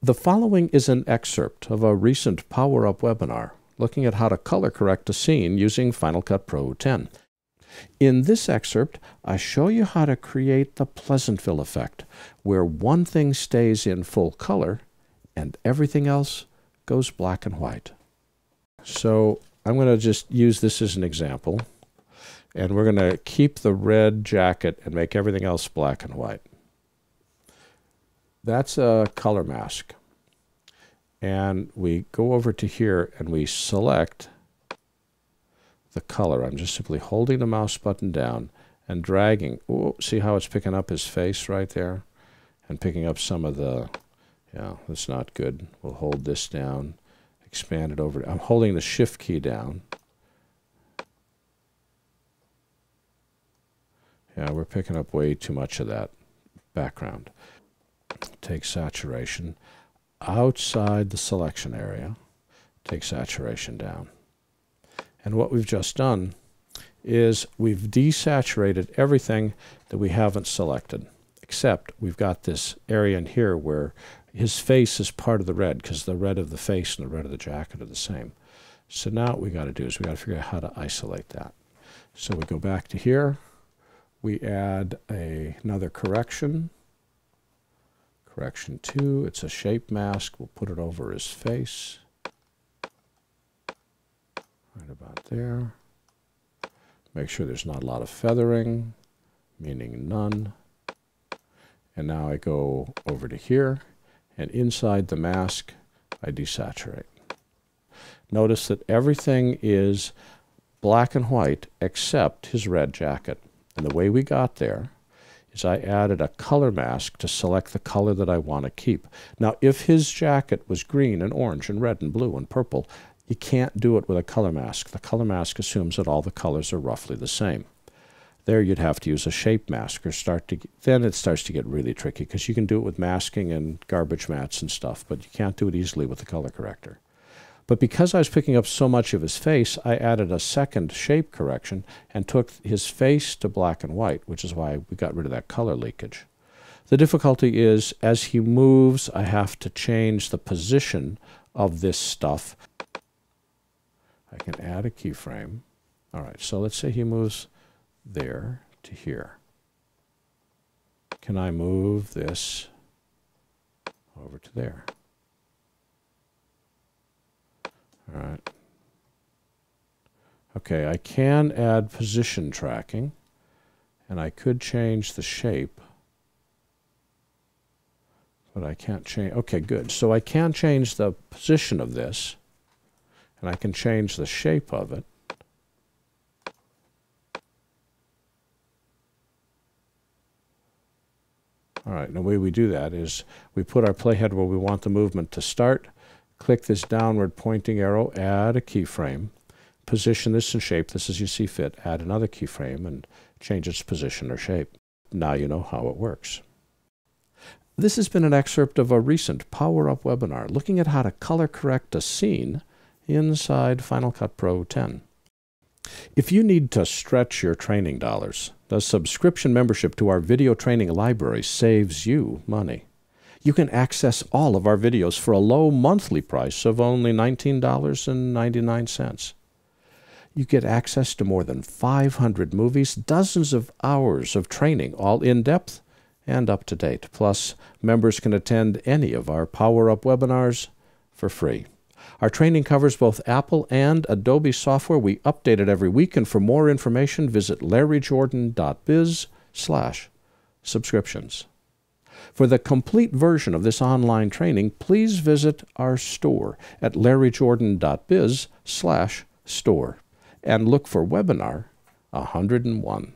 The following is an excerpt of a recent Power Up webinar looking at how to color correct a scene using Final Cut Pro X. In this excerpt, I show you how to create the Pleasantville effect, where one thing stays in full color and everything else goes black and white. So I'm going to just use this as an example, and we're going to keep the red jacket and make everything else black and white. That's a color mask. And we go over to here and we select the color. I'm just simply holding the mouse button down and dragging. Oh, see how it's picking up his face right there? And picking up some of the, yeah, that's not good. We'll hold this down, expand it over. I'm holding the shift key down. Yeah, we're picking up way too much of that background. Take saturation outside the selection area, take saturation down. And what we've just done is we've desaturated everything that we haven't selected, except we've got this area in here where his face is part of the red, because the red of the face and the red of the jacket are the same. So now what we got to do is we got to figure out how to isolate that. So we go back to here, we add another correction. Correction 2, it's a shape mask. We'll put it over his face. Right about there. Make sure there's not a lot of feathering, meaning none. And now I go over to here, and inside the mask, I desaturate. Notice that everything is black and white except his red jacket. And the way we got there is I added a color mask to select the color that I want to keep. Now, if his jacket was green and orange and red and blue and purple, you can't do it with a color mask. The color mask assumes that all the colors are roughly the same. There you'd have to use a shape mask or then it starts to get really tricky, because you can do it with masking and garbage mats and stuff, but you can't do it easily with the color corrector. But because I was picking up so much of his face, I added a second shape correction and took his face to black and white, which is why we got rid of that color leakage. The difficulty is, as he moves, I have to change the position of this stuff. I can add a keyframe. All right, so let's say he moves there to here. Can I move this over to there? All right. Okay, I can add position tracking, and I could change the shape, but I can't change. Okay, good. So I can change the position of this, and I can change the shape of it. All right, and the way we do that is we put our playhead where we want the movement to start. Click this downward pointing arrow, add a keyframe, position this and shape this as you see fit, add another keyframe, and change its position or shape. Now you know how it works. This has been an excerpt of a recent Power Up webinar looking at how to color correct a scene inside Final Cut Pro X. If you need to stretch your training dollars, the subscription membership to our video training library saves you money. You can access all of our videos for a low monthly price of only $19.99. You get access to more than 500 movies, dozens of hours of training, all in-depth and up-to-date. Plus, members can attend any of our Power Up webinars for free. Our training covers both Apple and Adobe software. We update it every week, and for more information, visit LarryJordan.biz/subscriptions. For the complete version of this online training, please visit our store at LarryJordan.biz/store and look for Webinar 101.